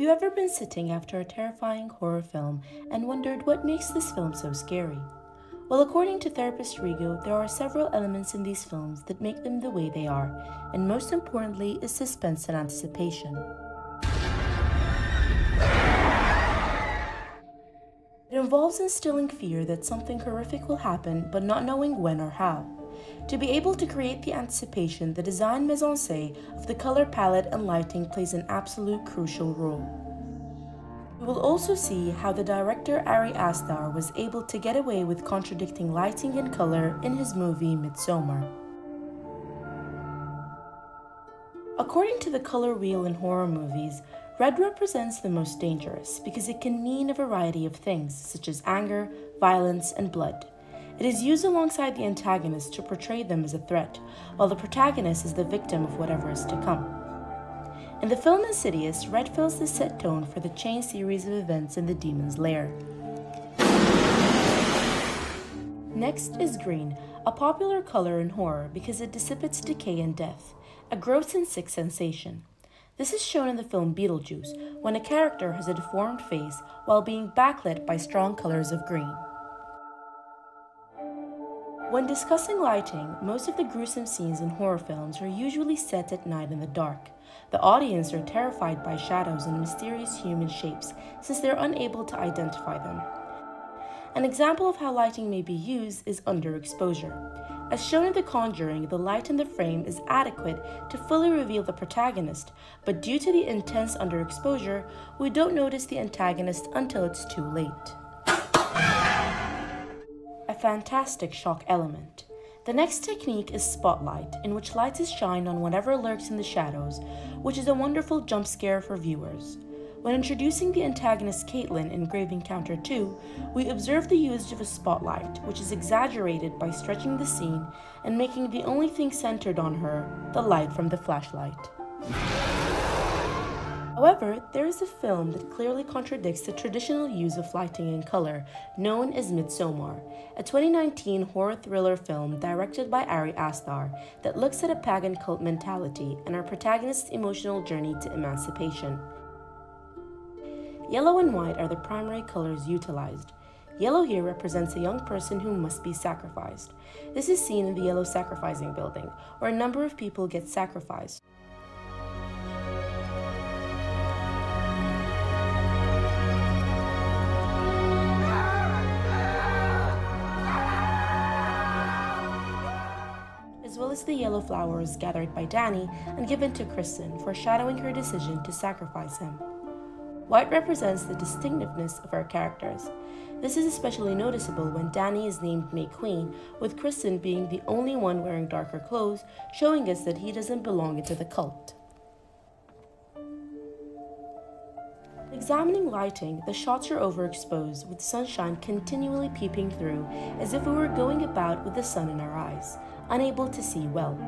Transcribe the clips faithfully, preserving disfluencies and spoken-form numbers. you ever been sitting after a terrifying horror film and wondered what makes this film so scary? Well, according to therapist Rigo, there are several elements in these films that make them the way they are, and most importantly is suspense and anticipation. It involves instilling fear that something horrific will happen, but not knowing when or how. To be able to create the anticipation, the design mise-en-scène of the color palette and lighting plays an absolute crucial role. We will also see how the director Ari Aster was able to get away with contradicting lighting and color in his movie Midsommar. According to the color wheel in horror movies, red represents the most dangerous because it can mean a variety of things such as anger, violence, and blood. It is used alongside the antagonist to portray them as a threat, while the protagonist is the victim of whatever is to come. In the film Insidious, red fills the set tone for the chain series of events in the Demon's Lair. Next is green, a popular color in horror because it dissipates decay and death, a gross and sick sensation. This is shown in the film Beetlejuice, when a character has a deformed face while being backlit by strong colors of green. When discussing lighting, most of the gruesome scenes in horror films are usually set at night in the dark. The audience are terrified by shadows and mysterious human shapes since they're unable to identify them. An example of how lighting may be used is underexposure. As shown in The Conjuring, the light in the frame is adequate to fully reveal the protagonist, but due to the intense underexposure, we don't notice the antagonist until it's too late. Fantastic shock element. The next technique is spotlight, in which light is shined on whatever lurks in the shadows, which is a wonderful jump scare for viewers. When introducing the antagonist Caitlin in Grave Encounter two, we observe the usage of a spotlight, which is exaggerated by stretching the scene and making the only thing centered on her the light from the flashlight. However, there is a film that clearly contradicts the traditional use of lighting and color, known as Midsommar, a twenty nineteen horror thriller film directed by Ari Aster that looks at a pagan cult mentality and our protagonist's emotional journey to emancipation. Yellow and white are the primary colors utilized. Yellow here represents a young person who must be sacrificed. This is seen in the Yellow Sacrificing Building, where a number of people get sacrificed. As the yellow flower is gathered by Dani and given to Christian, foreshadowing her decision to sacrifice him. White represents the distinctiveness of our characters. This is especially noticeable when Dani is named May Queen, with Christian being the only one wearing darker clothes, showing us that he doesn't belong into the cult. Examining lighting, the shots are overexposed, with sunshine continually peeping through as if we were going about with the sun in our eyes, unable to see well.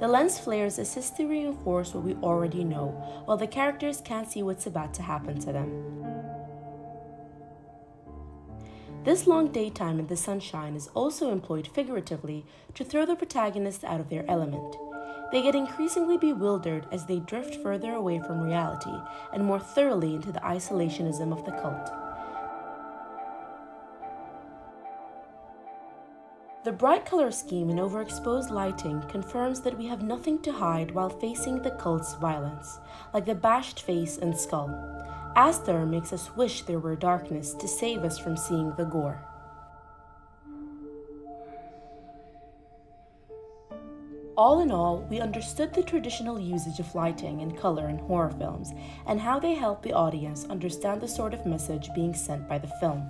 The lens flares assist to reinforce what we already know, while the characters can't see what's about to happen to them. This long daytime in the sunshine is also employed figuratively to throw the protagonists out of their element. They get increasingly bewildered as they drift further away from reality and more thoroughly into the isolationism of the cult. The bright color scheme and overexposed lighting confirms that we have nothing to hide while facing the cult's violence, like the bashed face and skull. Aster makes us wish there were darkness to save us from seeing the gore. All in all, we understood the traditional usage of lighting and color in horror films and how they help the audience understand the sort of message being sent by the film.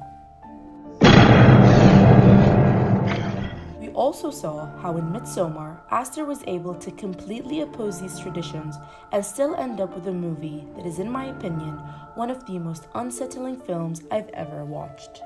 We also saw how in Midsommar, Aster was able to completely oppose these traditions and still end up with a movie that is, in my opinion, one of the most unsettling films I've ever watched.